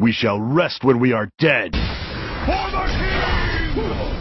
We shall rest when we are dead. For the king!